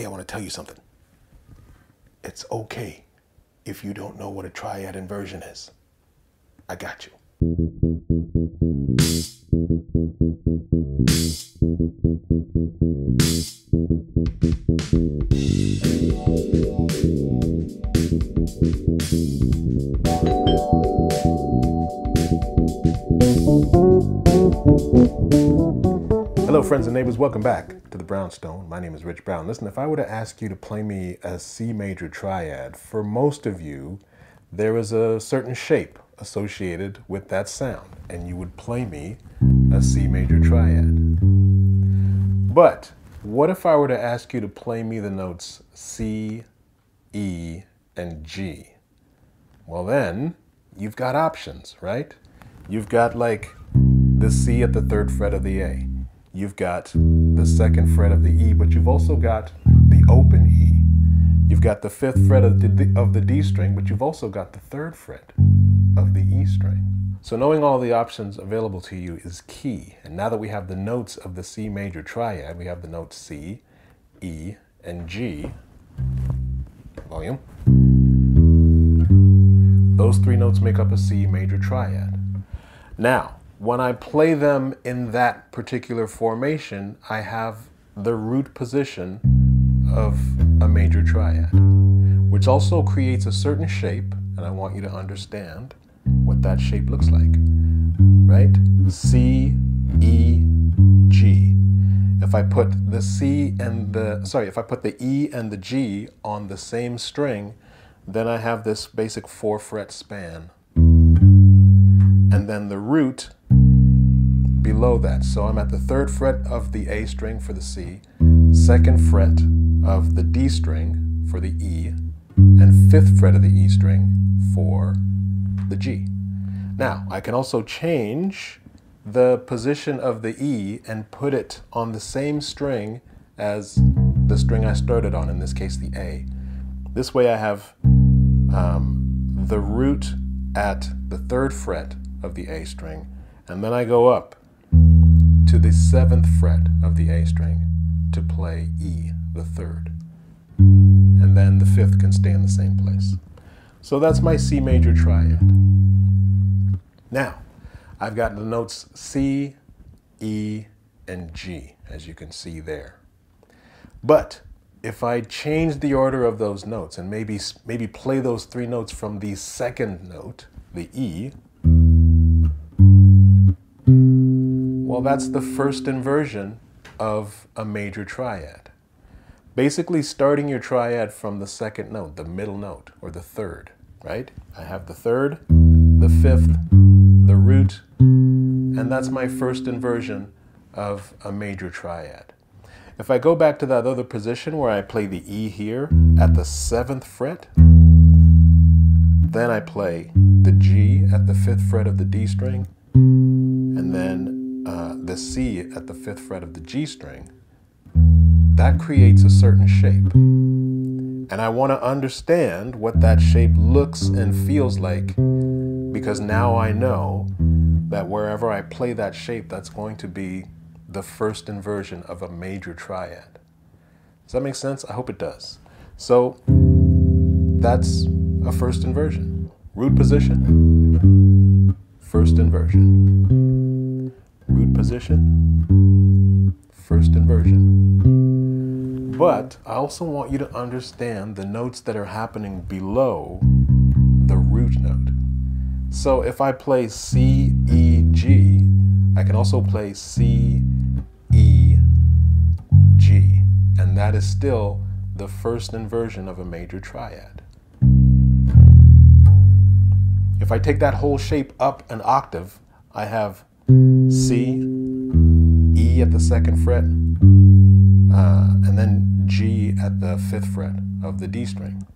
hey, I want to tell you something. It's okay if you don't know what a triad inversion is. I got you. Hello friends and neighbors, welcome back to The Brown'stone. My name is Rich Brown. Listen, if I were to ask you to play me a C major triad, for most of you, there is a certain shape associated with that sound, and you would play me a C major triad. But what if I were to ask you to play me the notes C, E, and G? Well then, you've got options, right? You've got like the C at the third fret of the A. You've got the second fret of the E, but you've also got the open E. You've got the fifth fret of the D string, but you've also got the third fret of the E string. So knowing all the options available to you is key. And now that we have the notes of the C major triad, we have the notes C, E, and G. Volume. Those three notes make up a C major triad. Now, when I play them in that particular formation, I have the root position of a major triad, which also creates a certain shape, and I want you to understand what that shape looks like, right? C, E, G. If I put the C and the, sorry, if I put the E and the G on the same string, then I have this basic 4-fret span. And then the root below that. So I'm at the third fret of the A string for the C, second fret of the D string for the E, and fifth fret of the E string for the G. Now, I can also change the position of the E and put it on the same string as the string I started on, in this case the A. This way I have the root at the third fret of the A string, and then I go up to the seventh fret of the A string to play E, the third. And then the fifth can stay in the same place. So that's my C major triad. Now, I've got the notes C, E, and G, as you can see there. But if I change the order of those notes and maybe play those three notes from the second note, the E, well, that's the first inversion of a major triad. Basically starting your triad from the second note, the middle note, or the third, right? I have the third, the fifth, the root, and that's my first inversion of a major triad. If I go back to that other position where I play the E here at the seventh fret, then I play the G at the fifth fret of the D string, and then the C at the fifth fret of the G string, that creates a certain shape. And I want to understand what that shape looks and feels like, because now I know that wherever I play that shape, that's going to be the first inversion of a major triad. Does that make sense? I hope it does. So that's a first inversion. Root position, first inversion. Root position, first inversion. But I also want you to understand the notes that are happening below the root note. So if I play C, E, G, I can also play C, E, G. And that is still the first inversion of a major triad. If I take that whole shape up an octave, I have C, E at the second fret, and then G at the fifth fret of the D string.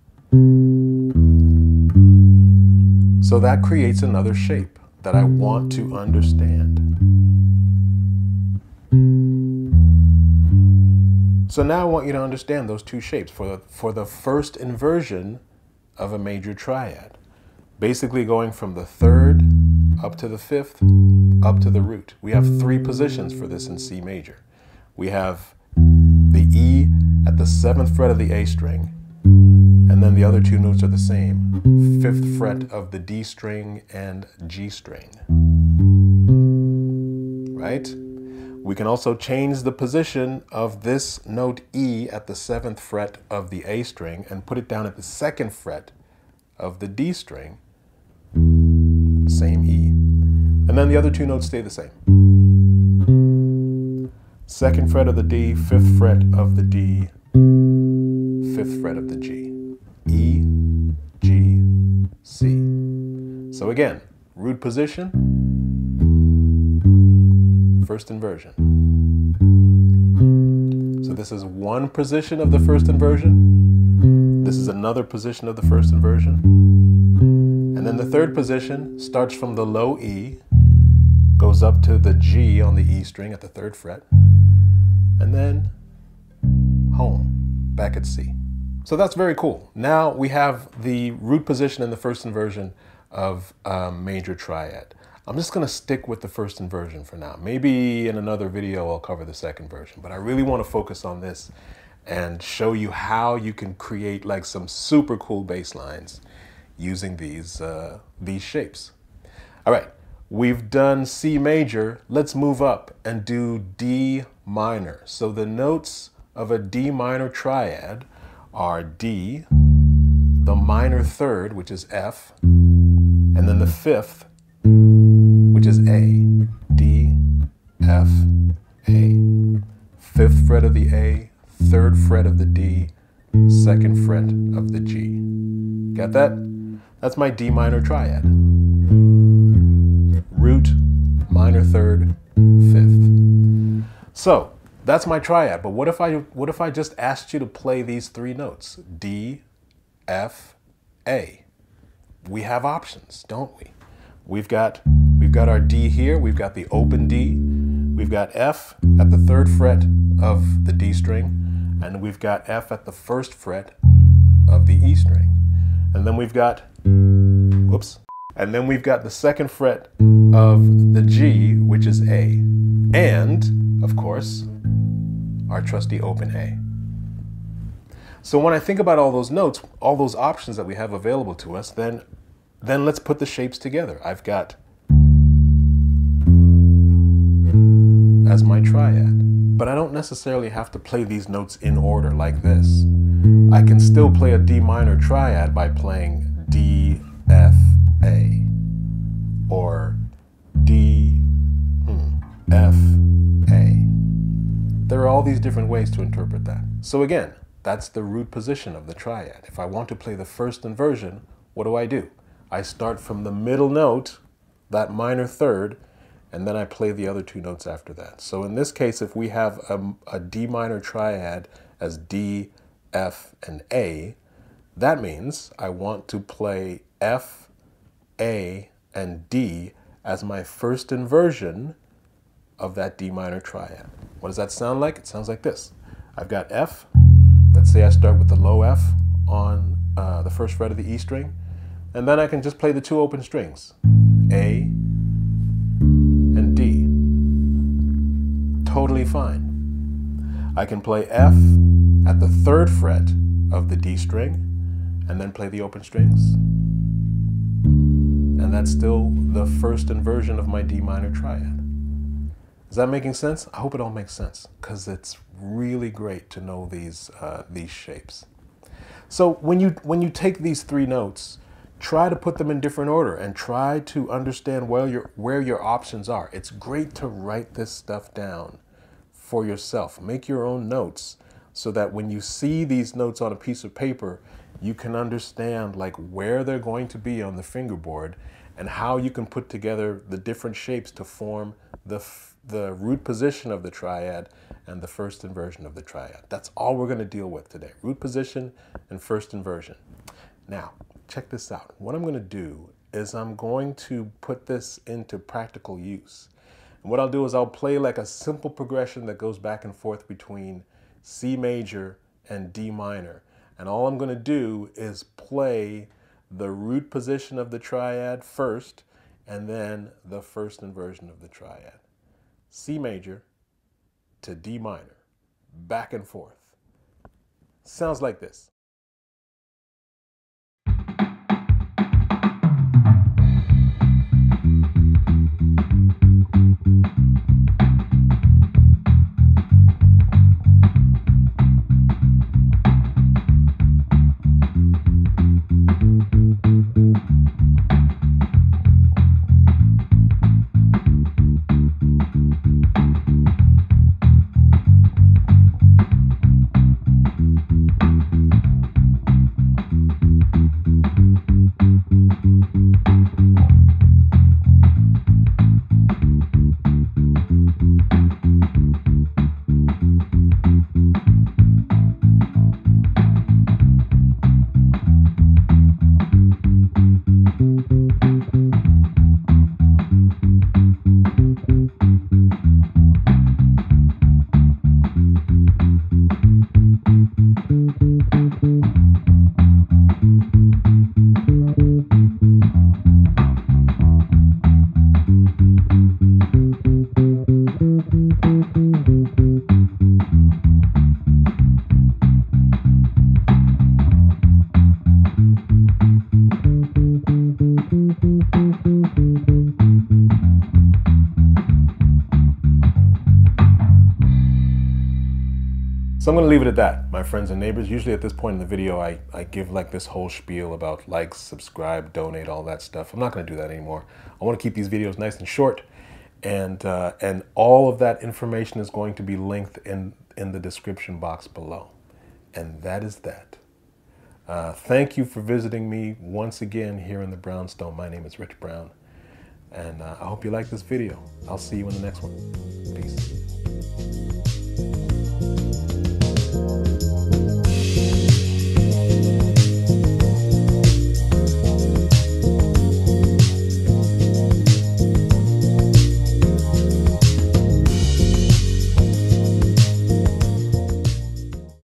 So that creates another shape that I want to understand. So now I want you to understand those two shapes for the first inversion of a major triad. Basically going from the third up to the fifth, up to the root. We have three positions for this in C major. We have the E at the 7th fret of the A string, and then the other two notes are the same, 5th fret of the D string and G string, right? We can also change the position of this note E at the 7th fret of the A string and put it down at the 2nd fret of the D string, same E. And then the other two notes stay the same. 2nd fret of the D, 5th fret of the D, 5th fret of the G. E, G, C. So again, root position, first inversion. So this is one position of the first inversion. This is another position of the first inversion. And then the third position starts from the low E, goes up to the G on the E string at the 3rd fret, and then home, back at C. So that's very cool. Now we have the root position in the first inversion of a major triad. I'm just going to stick with the first inversion for now. Maybe in another video I'll cover the second version, but I really want to focus on this and show you how you can create like some super cool bass lines using these shapes. All right, we've done C major. Let's move up and do D minor. So the notes of a D minor triad are D, the minor 3rd, which is F, and then the 5th, which is A, D, F, A. 5th fret of the A, 3rd fret of the D, 2nd fret of the G. Got that? That's my D minor triad. Root, minor 3rd, 5th. So that's my triad, but what if I just asked you to play these three notes? D, F, A. We have options, don't we? We've got our D here, we've got the open D, we've got F at the 3rd fret of the D string, and we've got F at the 1st fret of the E string. And then we've got, whoops, and then we've got the 2nd fret of the G, which is A. And, of course, our trusty open A. So when I think about all those notes, all those options that we have available to us, then let's put the shapes together. I've got as my triad, but I don't necessarily have to play these notes in order like this. I can still play a D minor triad by playing D, F, A, or D, F, A. There are all these different ways to interpret that. So again, that's the root position of the triad. If I want to play the first inversion, what do? I start from the middle note, that minor 3rd, and then I play the other two notes after that. So in this case, if we have a D minor triad as D, F, and A, that means I want to play F, A, and D as my first inversion of that D minor triad. What does that sound like? It sounds like this. I've got F. Let's say I start with the low F on the 1st fret of the E string, and then I can just play the two open strings, A, totally fine. I can play F at the 3rd fret of the D string and then play the open strings. And that's still the first inversion of my D minor triad. Is that making sense? I hope it all makes sense because it's really great to know these shapes. So when you take these three notes, try to put them in different order and try to understand where your options are. It's great to write this stuff down for yourself. Make your own notes so that when you see these notes on a piece of paper, you can understand like where they're going to be on the fingerboard and how you can put together the different shapes to form the root position of the triad and the first inversion of the triad. That's all we're going to deal with today, root position and first inversion. Now, check this out. What I'm going to do is I'm going to put this into practical use. And what I'll do is I'll play like a simple progression that goes back and forth between C major and D minor. And all I'm going to do is play the root position of the triad first, and then the first inversion of the triad. C major to D minor, back and forth. sounds like this. So I'm gonna leave it at that, my friends and neighbors. Usually at this point in the video, I give like this whole spiel about like, subscribe, donate, all that stuff. I'm not gonna do that anymore. I wanna keep these videos nice and short, and all of that information is going to be linked in the description box below. And that is that. Thank you for visiting me once again here in the Brown'stone. My name is Rich Brown, and I hope you like this video. I'll see you in the next one. Peace.